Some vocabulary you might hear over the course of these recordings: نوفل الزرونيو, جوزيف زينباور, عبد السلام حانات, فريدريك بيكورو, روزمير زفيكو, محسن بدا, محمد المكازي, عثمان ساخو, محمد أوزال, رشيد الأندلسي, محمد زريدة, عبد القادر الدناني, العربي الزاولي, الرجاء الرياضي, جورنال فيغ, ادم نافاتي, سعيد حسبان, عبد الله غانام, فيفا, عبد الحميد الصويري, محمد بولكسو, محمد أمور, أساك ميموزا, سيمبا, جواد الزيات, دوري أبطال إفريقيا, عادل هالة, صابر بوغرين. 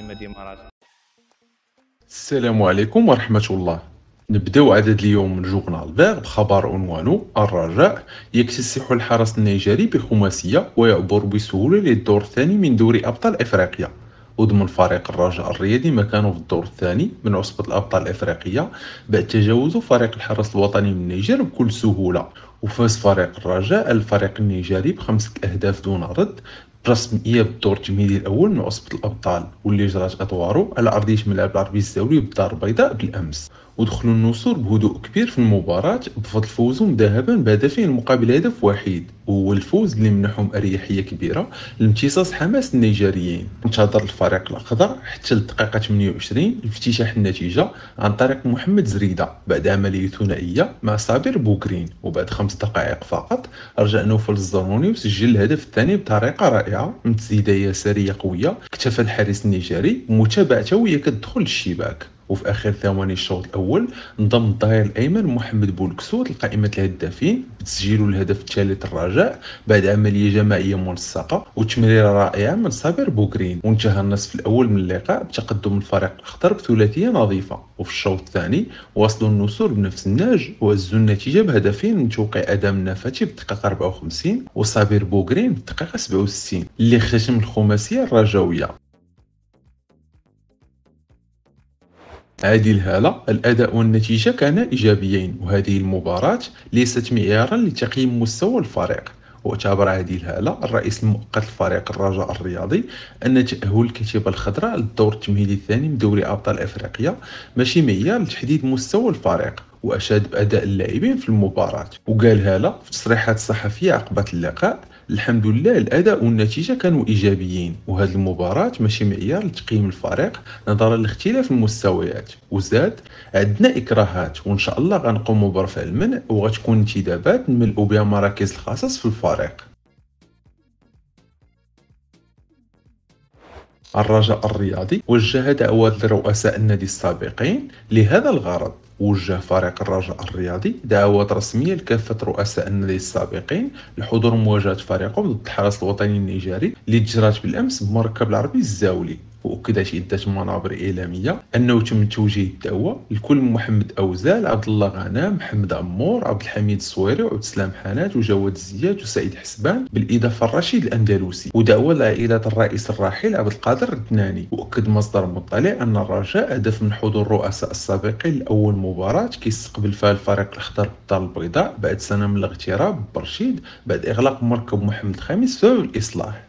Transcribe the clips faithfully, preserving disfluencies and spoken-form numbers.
ديما ديما راسك. السلام عليكم ورحمة الله. نبداو عدد اليوم من جورنال فيغ بخبر عنوانه الرجاء يكتسح الحرس النيجيري بخماسية ويعبر بسهولة للدور الثاني من دوري أبطال إفريقيا. وضمن فريق الرجاء الرياضي مكانه في الدور الثاني من عصبة الأبطال الإفريقية بعد تجاوزه فريق الحرس الوطني من النيجر بكل سهولة، وفاز فريق الرجاء الفريق النيجري بخمسة أهداف دون رد برسم إياب الدور التمهيدي الأول من عصبة الأبطال، واللي جرات أدواره على أرضية ملعب العربي الزاولي بالدار البيضاء بالأمس. ودخلوا النصور بهدوء كبير في المباراة بفضل فوزهم ذهبا بهدفين مقابل هدف واحد، وهو الفوز اللي منحهم أريحية كبيرة لامتصاص حماس النيجيريين. انتظر الفريق الأخضر حتى الدقيقة ثمانية وعشرين لافتتاح النتيجة عن طريق محمد زريدة بعد عملية ثنائية مع صابر بوغرين، وبعد خمس دقائق فقط رجع نوفل الزرونيو وسجل الهدف الثاني بطريقة رائعة من تسديدة يسارية قوية اكتفى الحارس النيجيري متابعته وهي كتدخل للشباك. وفي اخر ثواني الشوط الاول انضم الظهير الايمن محمد بولكسو لقائمه الهدافين بتسجيله الهدف الثالث الرجاء بعد عمليه جماعيه منسقه وتمريره رائعه من صابر بوغرين. وانتهى النصف الاول من اللقاء بتقدم الفريق الاخضر بثلاثيه نظيفه، وفي الشوط الثاني واصلوا النسور بنفس النهج وهزوا النتيجه بهدفين من توقيع ادم نافاتي في الدقيقه أربعة وخمسين وصابر بوغرين في الدقيقه سبعة وستين اللي ختم الخماسيه الرجاويه. عادل هالة الأداء والنتيجة كانا إيجابيين، وهذه المباراة ليست معيارا لتقييم مستوى الفريق. واعتبر عادل هالة الرئيس المؤقت لفريق الرجاء الرياضي أن تأهل الكتيبة الخضراء للدور التمهيدي الثاني من دوري أبطال إفريقيا ماشي معيار لتحديد مستوى الفريق، وأشاد بأداء اللاعبين في المباراة. وقال هالة في تصريحات صحفية عقبة اللقاء: الحمد لله الأداء والنتيجة كانوا إيجابيين، وهذه المباراة ماشي معيار لتقييم الفريق نظرا لاختلاف المستويات. وزاد: عندنا إكراهات وإن شاء الله غنقوموا برفع المنع وغتكون انتدابات نملؤوا بها مراكز الخصص في الفريق. الرجاء الرياضي وجه دعوات لرؤساء النادي السابقين لهذا الغرض. وجه فريق الرجاء الرياضي دعوات رسمية لكافة رؤساء النادي السابقين لحضور مواجهة فريقه ضد الحرس الوطني النيجيري اللي جرات بالأمس بمركب العربي الزاولي. وأكدت عدة منابر إعلامية أنه تم توجيه الدعوة لكل محمد أوزال، عبد الله غانام، محمد أمور، عبد الحميد الصويري، وعبد السلام حانات، وجواد الزيات، وسعيد حسبان، بالإضافة لرشيد الأندلسي، ودعوة لعائلة الرئيس الراحل عبد القادر الدناني. وأكد مصدر مطلع أن الرجاء هدف من حضور رؤساء السابقين لأول مباراة كيستقبل فيها الفريق الأخضر بالدار البيضاء بعد سنة من الاغتراب برشيد بعد إغلاق مركب محمد الخامس بسبب الإصلاح.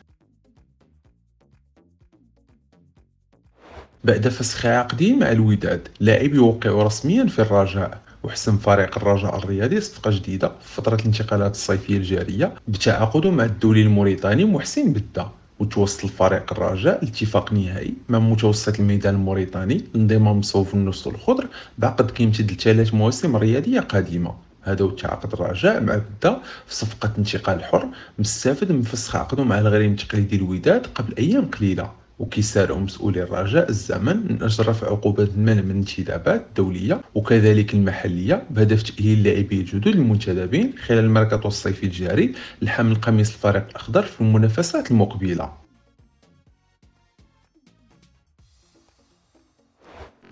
بعد فسخ عقده مع الوداد لاعب يوقع رسميا في الرجاء. وحسم فريق الرجاء الرياضي صفقة جديدة في فترة الانتقالات الصيفية الجارية بتعاقده مع الدولي الموريتاني محسن بدا، وتوصل فريق الرجاء لاتفاق نهائي مع متوسط الميدان الموريتاني لانضمام صفوف النص الخضر بعقد كيمتد لثلاث مواسم رياضية قادمة. هذا هو تعاقد الرجاء مع بدا في صفقة انتقال حر مستفد من فسخ عقده مع الغريم التقليدي الوداد قبل أيام قليلة. وكيسارعوا مسؤولي الرجاء الزمن من أجل رفع عقوبات المنع من الانتدابات الدولية وكذلك المحلية بهدف تأهيل لاعبي الجدد المنتدبين خلال الميركاتو الصيفي الجاري لحمل قميص الفريق الأخضر في المنافسات المقبلة.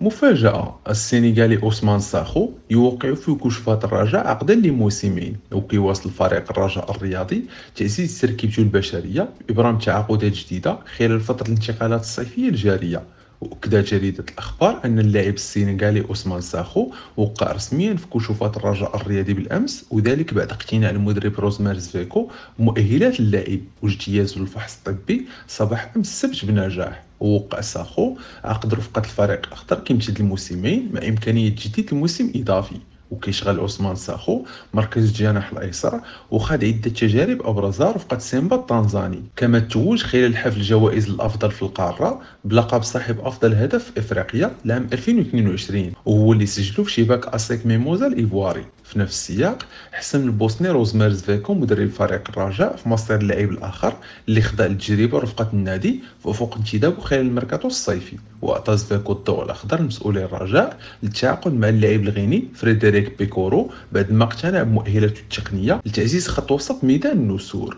مفاجأة: السنغالي عثمان ساخو يوقع في كشوفات الرجاء عقدا لموسمين، وكيواصل فريق الرجاء الرياضي تعزيز تركيبته البشرية بإبرام تعاقدات جديدة خلال فترة الانتقالات الصيفية الجارية. وأكدت جريدة الأخبار أن اللاعب السنغالي عثمان ساخو وقع رسميا في كشوفات الرجاء الرياضي بالأمس، وذلك بعد اقتناع المدرب روزمير زفيكو مؤهلات اللاعب واجتيازه للفحص الطبي صباح أمس السبت بنجاح. ووقع ساخو عقد رفقة الفريق الأخضر كيمتد الموسمين مع إمكانية تجديد الموسم إضافي. وكيشغل عثمان ساخو مركز الجناح الايسر وخاض عده تجارب ابرزها رفقه سيمبا التنزاني، كما توج خلال حفل جوائز الافضل في القاره بلقب صاحب افضل هدف في افريقيا لعام ألفين واثنين وعشرين، وهو اللي سجله في شباك أساك ميموزا الايفواري. في نفس السياق حسم البوسني روزمير زفيكو مدرب فريق الرجاء في مصير اللاعب الاخر اللي خضع للتجربه رفقه النادي في افق انتدابه خلال الميركاتو الصيفي. واعطى زفيكو الضوء الاخضر لمسؤولي الرجاء للتعاقد مع اللاعب الغيني فريدريك بيكورو بعد ما اقتنع بمؤهلاته التقنيه لتعزيز خط وسط ميدان النسور.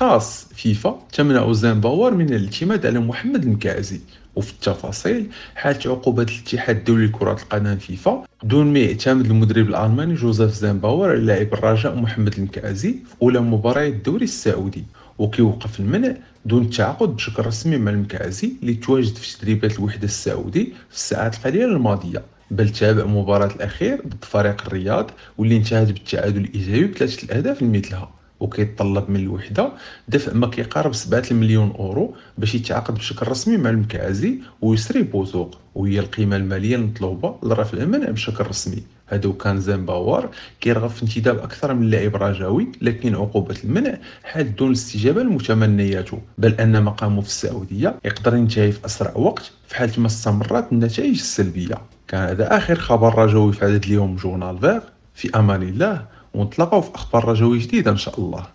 خاص فيفا تمنع زينباور من الاعتماد على محمد المكازي. وفي التفاصيل حالت عقوبة الاتحاد الدولي لكرة القدم فيفا دون ما يعتمد المدرب الألماني جوزيف زينباور على لاعب الرجاء محمد المكازي في أولى مباريات الدوري السعودي، وكيوقف المنع دون التعاقد بشكل رسمي مع المكازي اللي تواجد في تدريبات الوحدة السعودي في الساعات القليلة الماضية، بل تابع مباراة الأخير ضد فريق الرياض واللي انتهت بالتعادل الإيجابي بثلاثة الأهداف لمثلها. وكيتطلب من الوحدة دفع ما كيقارب سبعة المليون أورو باش يتعاقد بشكل رسمي مع المكازي ويسري بوثوق، وهي القيمة المالية المطلوبة لرفع المنع بشكل رسمي. هادو كان زينباور كيرغب في انتداب أكثر من لاعب رجاوي، لكن عقوبة المنع حال دون الاستجابة لمتمنياته، بل أن مقامه في السعودية يقدر ينتهي في أسرع وقت في حال ما استمرت النتائج السلبية. كان هذا آخر خبر رجاوي في عدد اليوم جورنال فيغ. في أمان الله، ونتلاقاو في أخبار رجاوي جديدة إن شاء الله.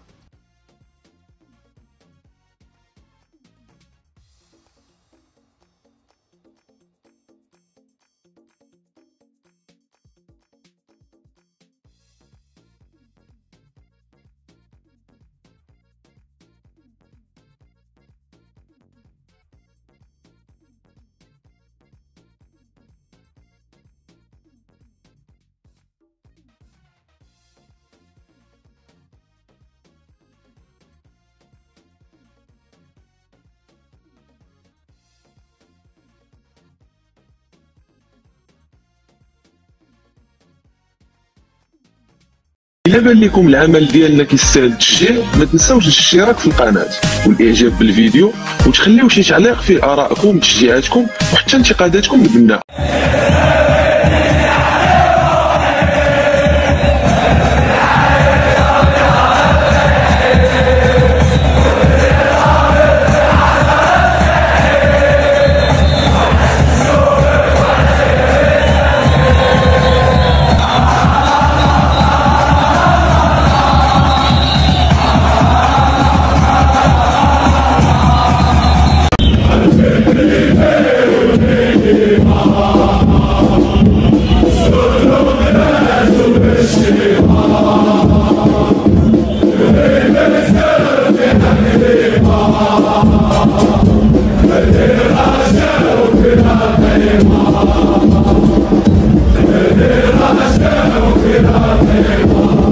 إلا بان لكم العمل ديالنا كيستاهل التشجيع، ما تنساوش الاشتراك في القناة والاعجاب بالفيديو، وتخليو شي تعليق فيه آرائكم وتشجيعاتكم وحتى انتقاداتكم لبناء.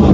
We're